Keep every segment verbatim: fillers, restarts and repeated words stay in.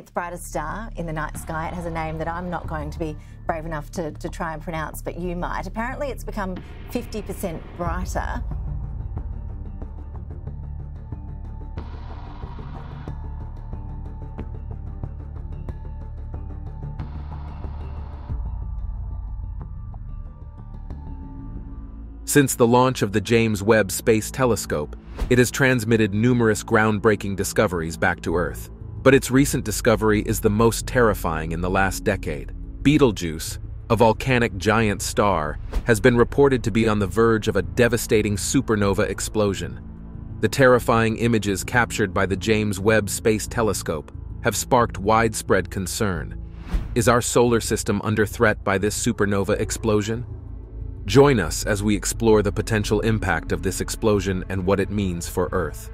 It's the brightest star in the night sky. It has a name that I'm not going to be brave enough to, to try and pronounce, but you might. Apparently it's become fifty percent brighter. Since the launch of the James Webb Space Telescope, it has transmitted numerous groundbreaking discoveries back to Earth. But its recent discovery is the most terrifying in the last decade. Betelgeuse, a volcanic giant star, has been reported to be on the verge of a devastating supernova explosion. The terrifying images captured by the James Webb Space Telescope have sparked widespread concern. Is our solar system under threat by this supernova explosion? Join us as we explore the potential impact of this explosion and what it means for Earth.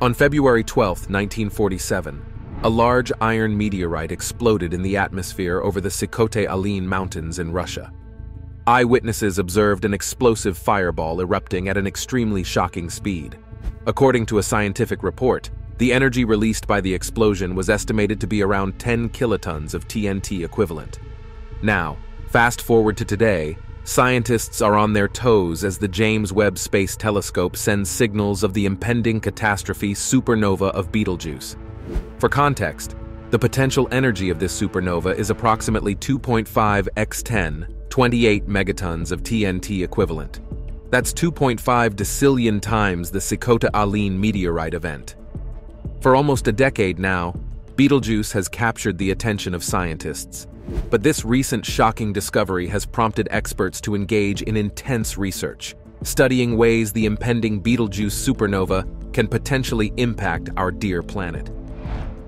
On February twelfth nineteen forty-seven, a large iron meteorite exploded in the atmosphere over the Sikhote-Alin mountains in Russia. Eyewitnesses observed an explosive fireball erupting at an extremely shocking speed. According to a scientific report, the energy released by the explosion was estimated to be around ten kilotons of T N T equivalent. Now, fast forward to today, scientists are on their toes as the James Webb Space Telescope sends signals of the impending catastrophe supernova of Betelgeuse. For context, the potential energy of this supernova is approximately two point five times ten, twenty-eight megatons of T N T equivalent. That's two point five decillion times the Sikhote-Alin meteorite event. For almost a decade now, Betelgeuse has captured the attention of scientists. But this recent shocking discovery has prompted experts to engage in intense research, studying ways the impending Betelgeuse supernova can potentially impact our dear planet.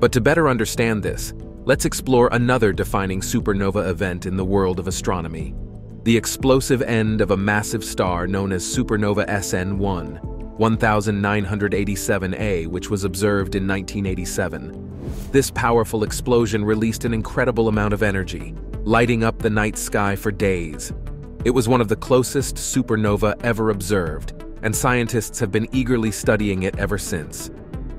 But to better understand this, let's explore another defining supernova event in the world of astronomy: the explosive end of a massive star known as supernova S N one nineteen eighty-seven A, which was observed in nineteen eighty-seven. This powerful explosion released an incredible amount of energy, lighting up the night sky for days. It was one of the closest supernovae ever observed, and scientists have been eagerly studying it ever since.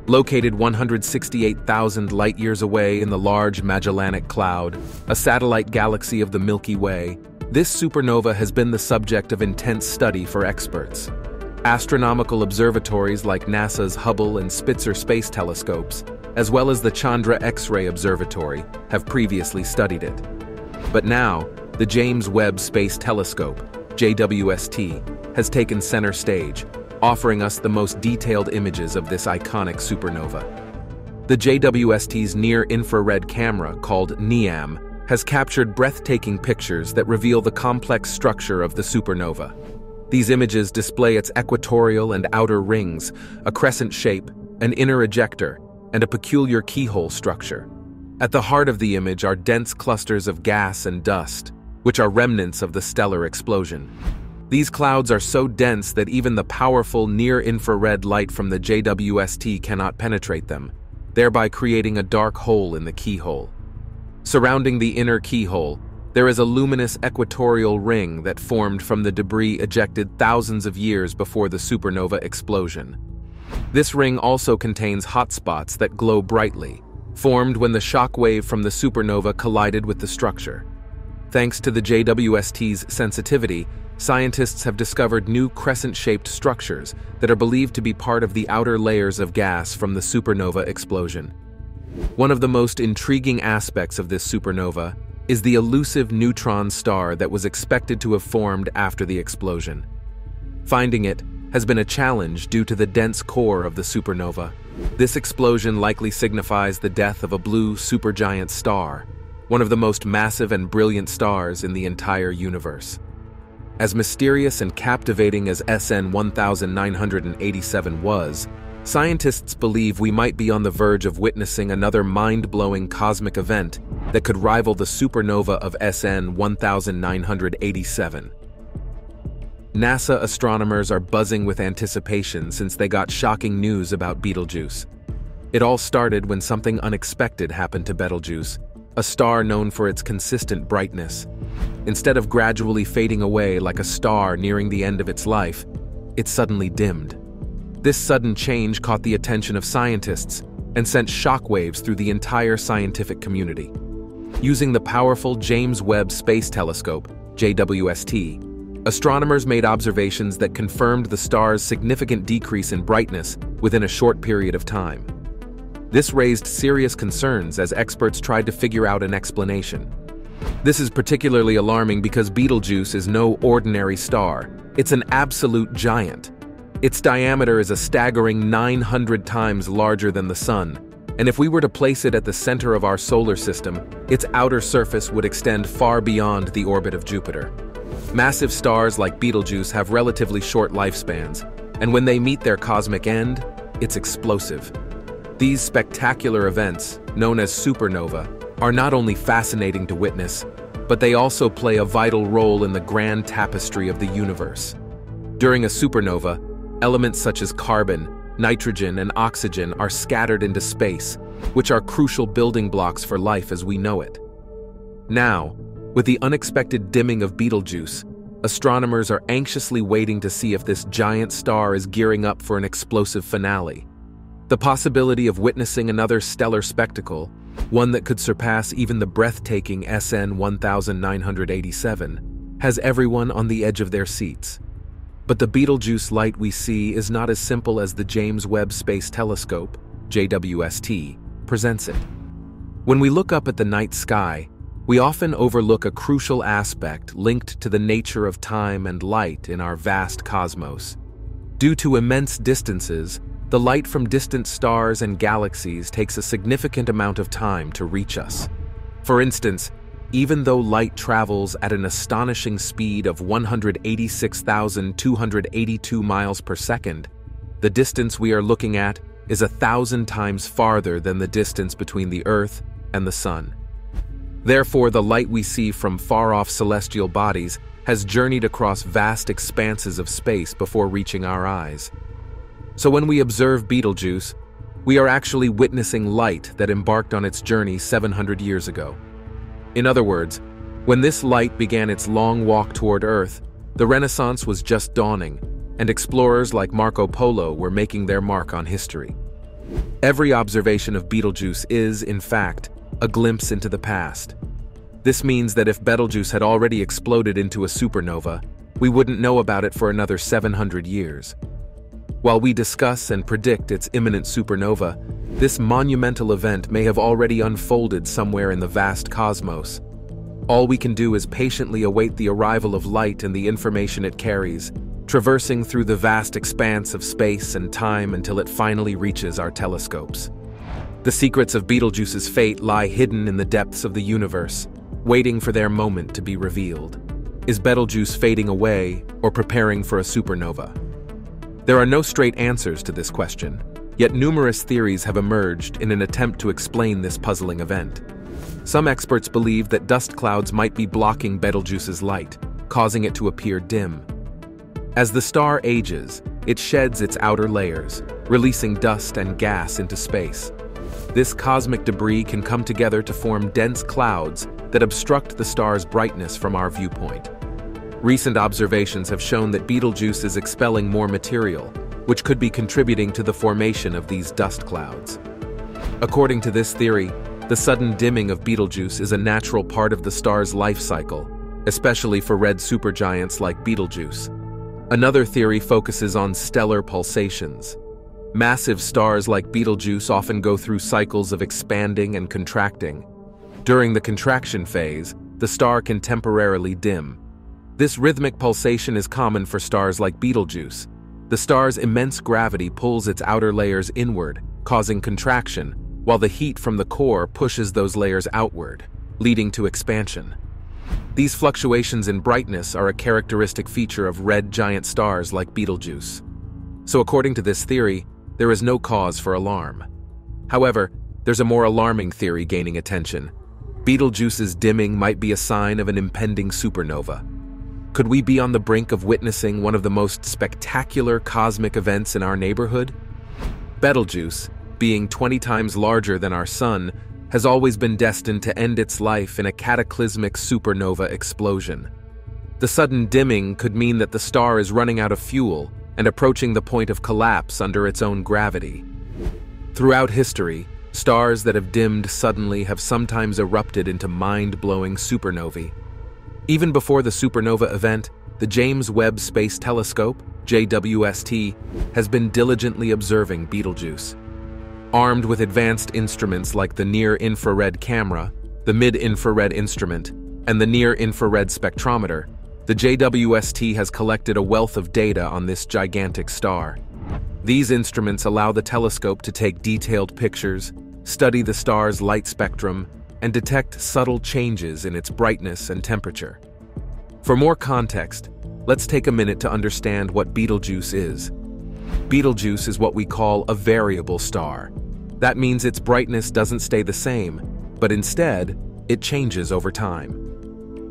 Located one hundred sixty-eight thousand light-years away in the Large Magellanic Cloud, a satellite galaxy of the Milky Way, this supernova has been the subject of intense study for experts. Astronomical observatories like NASA's Hubble and Spitzer space telescopes, as well as the Chandra X-ray Observatory, have previously studied it. But now, the James Webb Space Telescope, J W S T, has taken center stage, offering us the most detailed images of this iconic supernova. The J W S T's near-infrared camera, called NEAM, has captured breathtaking pictures that reveal the complex structure of the supernova. These images display its equatorial and outer rings, a crescent shape, an inner ejector, and a peculiar keyhole structure. At the heart of the image are dense clusters of gas and dust, which are remnants of the stellar explosion. These clouds are so dense that even the powerful near-infrared light from the J W S T cannot penetrate them, thereby creating a dark hole in the keyhole. Surrounding the inner keyhole, there is a luminous equatorial ring that formed from the debris ejected thousands of years before the supernova explosion. This ring also contains hotspots that glow brightly, formed when the shock wave from the supernova collided with the structure. Thanks to the J W S T's sensitivity, scientists have discovered new crescent-shaped structures that are believed to be part of the outer layers of gas from the supernova explosion. One of the most intriguing aspects of this supernova is the elusive neutron star that was expected to have formed after the explosion. Finding it has been a challenge due to the dense core of the supernova. This explosion likely signifies the death of a blue supergiant star, one of the most massive and brilliant stars in the entire universe. As mysterious and captivating as S N nineteen eighty-seven was, scientists believe we might be on the verge of witnessing another mind-blowing cosmic event that could rival the supernova of S N nineteen eighty-seven. NASA astronomers are buzzing with anticipation since they got shocking news about Betelgeuse. It all started when something unexpected happened to Betelgeuse, a star known for its consistent brightness. Instead of gradually fading away like a star nearing the end of its life, it suddenly dimmed. This sudden change caught the attention of scientists, and sent shockwaves through the entire scientific community. Using the powerful James Webb Space Telescope, J W S T, astronomers made observations that confirmed the star's significant decrease in brightness within a short period of time. This raised serious concerns as experts tried to figure out an explanation. This is particularly alarming because Betelgeuse is no ordinary star. It's an absolute giant. Its diameter is a staggering nine hundred times larger than the Sun, and if we were to place it at the center of our solar system, its outer surface would extend far beyond the orbit of Jupiter. Massive stars like Betelgeuse have relatively short lifespans, and when they meet their cosmic end, it's explosive. These spectacular events, known as supernova, are not only fascinating to witness, but they also play a vital role in the grand tapestry of the universe. During a supernova, elements such as carbon, nitrogen, and oxygen are scattered into space, which are crucial building blocks for life as we know it. Now, with the unexpected dimming of Betelgeuse, astronomers are anxiously waiting to see if this giant star is gearing up for an explosive finale. The possibility of witnessing another stellar spectacle, one that could surpass even the breathtaking S N nineteen eighty-seven A, has everyone on the edge of their seats. But the Betelgeuse light we see is not as simple as the James Webb Space Telescope, J W S T, presents it. When we look up at the night sky, we often overlook a crucial aspect linked to the nature of time and light in our vast cosmos. Due to immense distances, the light from distant stars and galaxies takes a significant amount of time to reach us. For instance, even though light travels at an astonishing speed of one hundred eighty-six thousand two hundred eighty-two miles per second, the distance we are looking at is a thousand times farther than the distance between the Earth and the Sun. Therefore, the light we see from far-off celestial bodies has journeyed across vast expanses of space before reaching our eyes. So when we observe Betelgeuse, we are actually witnessing light that embarked on its journey seven hundred years ago. In other words, when this light began its long walk toward Earth, the Renaissance was just dawning, and explorers like Marco Polo were making their mark on history. Every observation of Betelgeuse is, in fact, a glimpse into the past. This means that if Betelgeuse had already exploded into a supernova, we wouldn't know about it for another seven hundred years. While we discuss and predict its imminent supernova, this monumental event may have already unfolded somewhere in the vast cosmos. All we can do is patiently await the arrival of light and the information it carries, traversing through the vast expanse of space and time until it finally reaches our telescopes. The secrets of Betelgeuse's fate lie hidden in the depths of the universe, waiting for their moment to be revealed. Is Betelgeuse fading away or preparing for a supernova? There are no straight answers to this question, yet numerous theories have emerged in an attempt to explain this puzzling event. Some experts believe that dust clouds might be blocking Betelgeuse's light, causing it to appear dim. As the star ages, it sheds its outer layers, releasing dust and gas into space. This cosmic debris can come together to form dense clouds that obstruct the star's brightness from our viewpoint. Recent observations have shown that Betelgeuse is expelling more material, which could be contributing to the formation of these dust clouds. According to this theory, the sudden dimming of Betelgeuse is a natural part of the star's life cycle, especially for red supergiants like Betelgeuse. Another theory focuses on stellar pulsations. Massive stars like Betelgeuse often go through cycles of expanding and contracting. During the contraction phase, the star can temporarily dim. This rhythmic pulsation is common for stars like Betelgeuse. The star's immense gravity pulls its outer layers inward, causing contraction, while the heat from the core pushes those layers outward, leading to expansion. These fluctuations in brightness are a characteristic feature of red giant stars like Betelgeuse. So according to this theory, there is no cause for alarm. However, there's a more alarming theory gaining attention. Betelgeuse's dimming might be a sign of an impending supernova. Could we be on the brink of witnessing one of the most spectacular cosmic events in our neighborhood? Betelgeuse, being twenty times larger than our Sun, has always been destined to end its life in a cataclysmic supernova explosion. The sudden dimming could mean that the star is running out of fuel and approaching the point of collapse under its own gravity. Throughout history, stars that have dimmed suddenly have sometimes erupted into mind-blowing supernovae. Even before the supernova event, the James Webb Space Telescope, J W S T, has been diligently observing Betelgeuse. Armed with advanced instruments like the near-infrared camera, the mid-infrared instrument, and the near-infrared spectrometer, the J W S T has collected a wealth of data on this gigantic star. These instruments allow the telescope to take detailed pictures, study the star's light spectrum, and detect subtle changes in its brightness and temperature. For more context, let's take a minute to understand what Betelgeuse is. Betelgeuse is what we call a variable star. That means its brightness doesn't stay the same, but instead, it changes over time.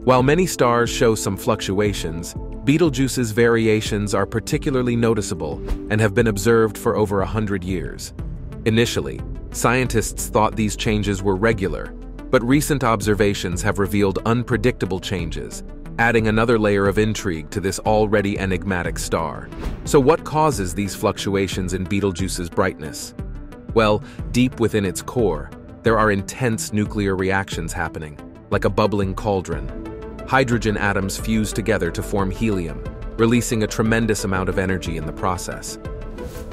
While many stars show some fluctuations, Betelgeuse's variations are particularly noticeable and have been observed for over a hundred years. Initially, scientists thought these changes were regular, but recent observations have revealed unpredictable changes, adding another layer of intrigue to this already enigmatic star. So what causes these fluctuations in Betelgeuse's brightness? Well, deep within its core, there are intense nuclear reactions happening, like a bubbling cauldron. Hydrogen atoms fuse together to form helium, releasing a tremendous amount of energy in the process.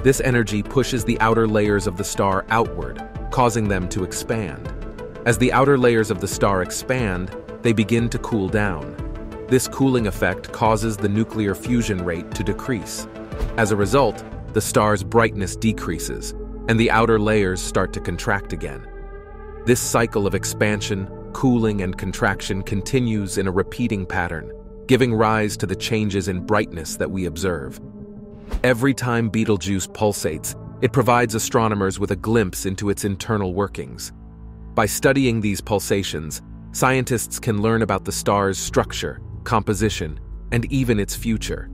This energy pushes the outer layers of the star outward, causing them to expand. As the outer layers of the star expand, they begin to cool down. This cooling effect causes the nuclear fusion rate to decrease. As a result, the star's brightness decreases, and the outer layers start to contract again. This cycle of expansion, cooling, and contraction continues in a repeating pattern, giving rise to the changes in brightness that we observe. Every time Betelgeuse pulsates, it provides astronomers with a glimpse into its internal workings. By studying these pulsations, scientists can learn about the star's structure, composition, and even its future.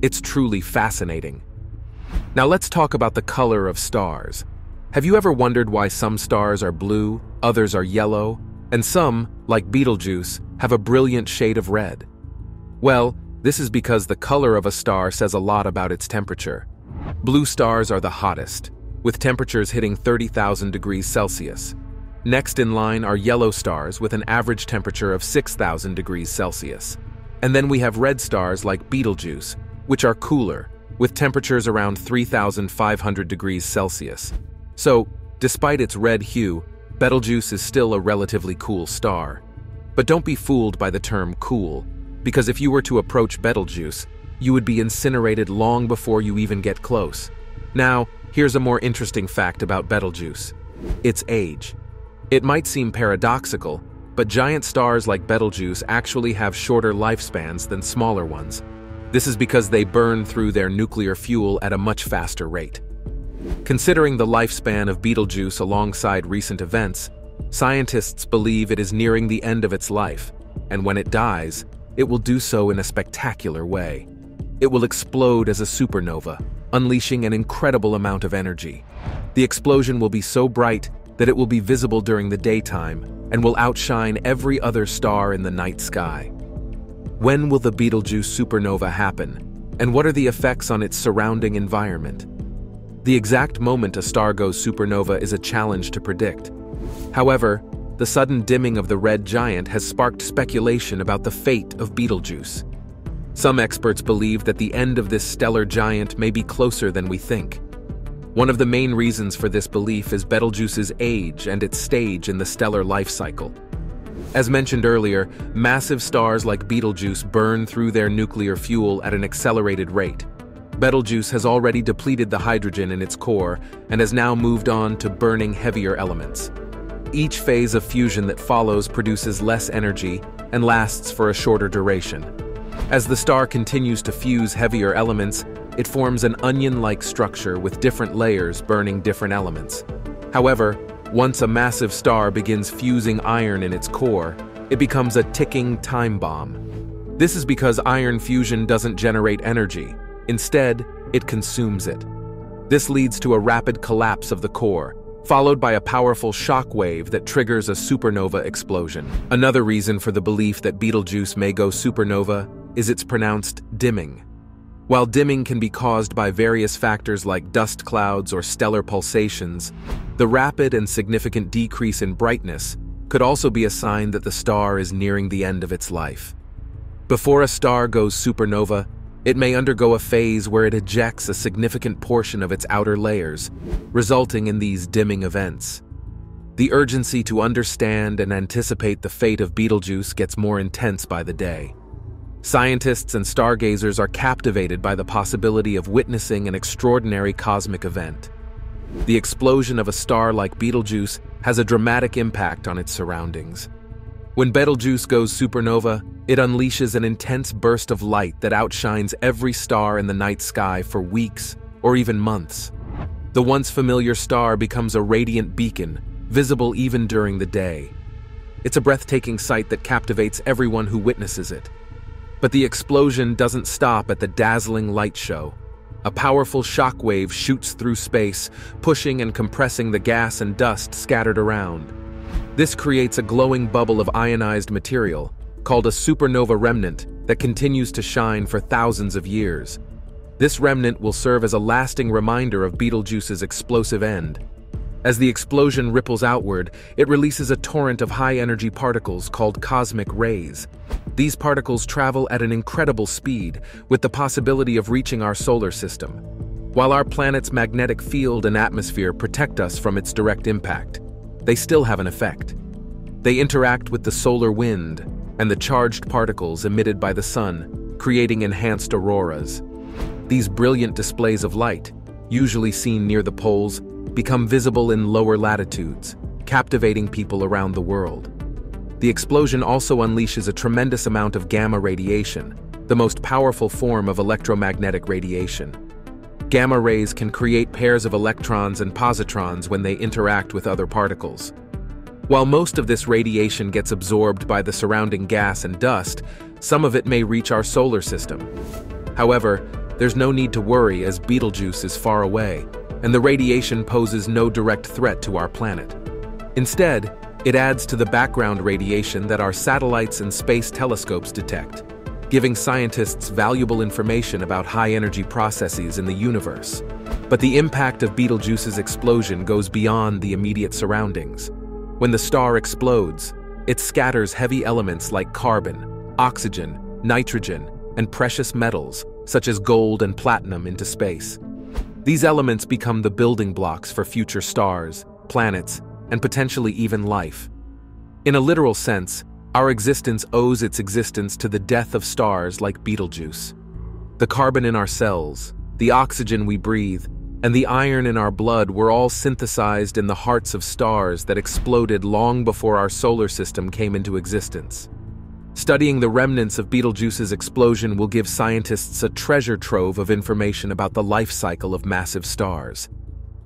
It's truly fascinating. Now let's talk about the color of stars. Have you ever wondered why some stars are blue, others are yellow, and some, like Betelgeuse, have a brilliant shade of red? Well, this is because the color of a star says a lot about its temperature. Blue stars are the hottest, with temperatures hitting thirty thousand degrees Celsius. Next in line are yellow stars with an average temperature of six thousand degrees Celsius. And then we have red stars like Betelgeuse, which are cooler, with temperatures around three thousand five hundred degrees Celsius. So, despite its red hue, Betelgeuse is still a relatively cool star. But don't be fooled by the term cool, because if you were to approach Betelgeuse, you would be incinerated long before you even get close. Now, here's a more interesting fact about Betelgeuse: its age. It might seem paradoxical, but giant stars like Betelgeuse actually have shorter lifespans than smaller ones. This is because they burn through their nuclear fuel at a much faster rate. Considering the lifespan of Betelgeuse alongside recent events, scientists believe it is nearing the end of its life, and when it dies, it will do so in a spectacular way. It will explode as a supernova, unleashing an incredible amount of energy. The explosion will be so bright that it will be visible during the daytime and will outshine every other star in the night sky. When will the Betelgeuse supernova happen, and what are the effects on its surrounding environment? The exact moment a star goes supernova is a challenge to predict. However, the sudden dimming of the red giant has sparked speculation about the fate of Betelgeuse. Some experts believe that the end of this stellar giant may be closer than we think. One of the main reasons for this belief is Betelgeuse's age and its stage in the stellar life cycle. As mentioned earlier, massive stars like Betelgeuse burn through their nuclear fuel at an accelerated rate. Betelgeuse has already depleted the hydrogen in its core and has now moved on to burning heavier elements. Each phase of fusion that follows produces less energy and lasts for a shorter duration. As the star continues to fuse heavier elements, it forms an onion-like structure with different layers burning different elements. However, once a massive star begins fusing iron in its core, it becomes a ticking time bomb. This is because iron fusion doesn't generate energy. Instead, it consumes it. This leads to a rapid collapse of the core, followed by a powerful shock wave that triggers a supernova explosion. Another reason for the belief that Betelgeuse may go supernova is its pronounced dimming. While dimming can be caused by various factors like dust clouds or stellar pulsations, the rapid and significant decrease in brightness could also be a sign that the star is nearing the end of its life. Before a star goes supernova, it may undergo a phase where it ejects a significant portion of its outer layers, resulting in these dimming events. The urgency to understand and anticipate the fate of Betelgeuse gets more intense by the day. Scientists and stargazers are captivated by the possibility of witnessing an extraordinary cosmic event. The explosion of a star like Betelgeuse has a dramatic impact on its surroundings. When Betelgeuse goes supernova, it unleashes an intense burst of light that outshines every star in the night sky for weeks or even months. The once familiar star becomes a radiant beacon, visible even during the day. It's a breathtaking sight that captivates everyone who witnesses it. But the explosion doesn't stop at the dazzling light show. A powerful shockwave shoots through space, pushing and compressing the gas and dust scattered around. This creates a glowing bubble of ionized material, called a supernova remnant, that continues to shine for thousands of years. This remnant will serve as a lasting reminder of Betelgeuse's explosive end. As the explosion ripples outward, it releases a torrent of high-energy particles called cosmic rays. These particles travel at an incredible speed, with the possibility of reaching our solar system, while our planet's magnetic field and atmosphere protect us from its direct impact. They still have an effect. They interact with the solar wind and the charged particles emitted by the sun, creating enhanced auroras. These brilliant displays of light, usually seen near the poles, become visible in lower latitudes, captivating people around the world. The explosion also unleashes a tremendous amount of gamma radiation, the most powerful form of electromagnetic radiation. Gamma rays can create pairs of electrons and positrons when they interact with other particles. While most of this radiation gets absorbed by the surrounding gas and dust, some of it may reach our solar system. However, there's no need to worry, as Betelgeuse is far away, and the radiation poses no direct threat to our planet. Instead, it adds to the background radiation that our satellites and space telescopes detect, giving scientists valuable information about high-energy processes in the universe. But the impact of Betelgeuse's explosion goes beyond the immediate surroundings. When the star explodes, it scatters heavy elements like carbon, oxygen, nitrogen, and precious metals, such as gold and platinum, into space. These elements become the building blocks for future stars, planets, and potentially even life. In a literal sense, our existence owes its existence to the death of stars like Betelgeuse. The carbon in our cells, the oxygen we breathe, and the iron in our blood were all synthesized in the hearts of stars that exploded long before our solar system came into existence. Studying the remnants of Betelgeuse's explosion will give scientists a treasure trove of information about the life cycle of massive stars.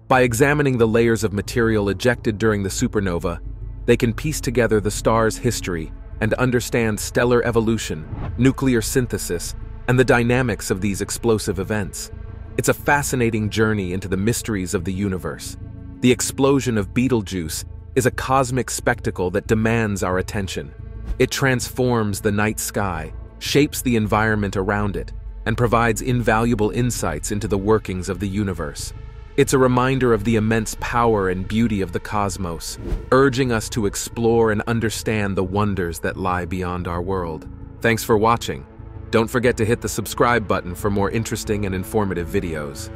By examining the layers of material ejected during the supernova, they can piece together the star's history and understand stellar evolution, nuclear synthesis, and the dynamics of these explosive events. It's a fascinating journey into the mysteries of the universe. The explosion of Betelgeuse is a cosmic spectacle that demands our attention. It transforms the night sky, shapes the environment around it, and provides invaluable insights into the workings of the universe. It's a reminder of the immense power and beauty of the cosmos, urging us to explore and understand the wonders that lie beyond our world. Thanks for watching. Don't forget to hit the subscribe button for more interesting and informative videos.